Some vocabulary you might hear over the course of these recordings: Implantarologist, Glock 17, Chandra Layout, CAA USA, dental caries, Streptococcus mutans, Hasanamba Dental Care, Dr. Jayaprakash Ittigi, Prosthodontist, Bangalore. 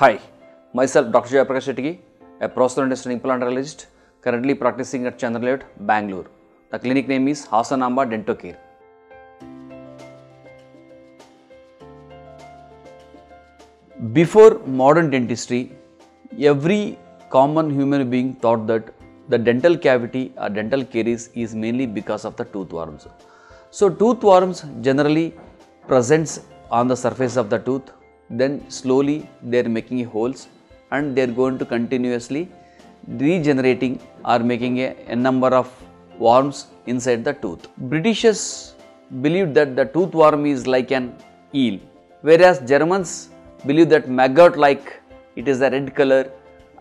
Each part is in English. Hi, myself Dr. Jayaprakash Ittigi, a prosthodontist and implantarologist, currently practicing at Chandra Layout, Bangalore. The clinic name is Hasanamba Dental Care. Before modern dentistry, every common human being thought that the dental cavity or dental caries is mainly because of the tooth worms. So tooth worms generally presents on the surface of the tooth, then slowly they are making holes and they are going to continuously regenerating or making a number of worms inside the tooth. Britishers believed that the tooth worm is like an eel, whereas Germans believe that maggot like it is a red color,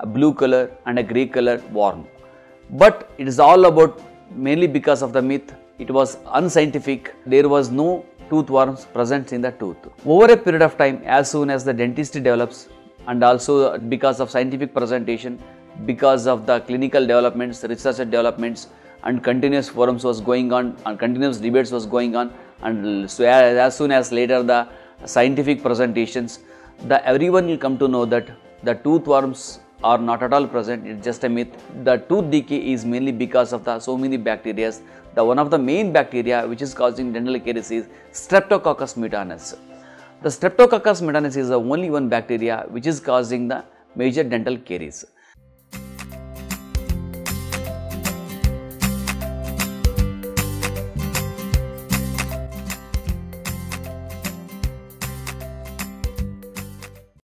a blue color and a grey color worm. But it is all about mainly because of the myth. It was unscientific. There was no tooth worms present in the tooth. Over a period of time, as soon as the dentistry develops and also because of scientific presentation, because of the clinical developments, research developments and continuous forums was going on and continuous debates was going on, and so as soon as later the scientific presentations, everyone will come to know that the tooth worms are not at all present. It's just a myth. The tooth decay is mainly because of the so many bacteria. The one of the main bacteria which is causing dental caries is Streptococcus mutans. The Streptococcus mutans is the only one bacteria which is causing the major dental caries.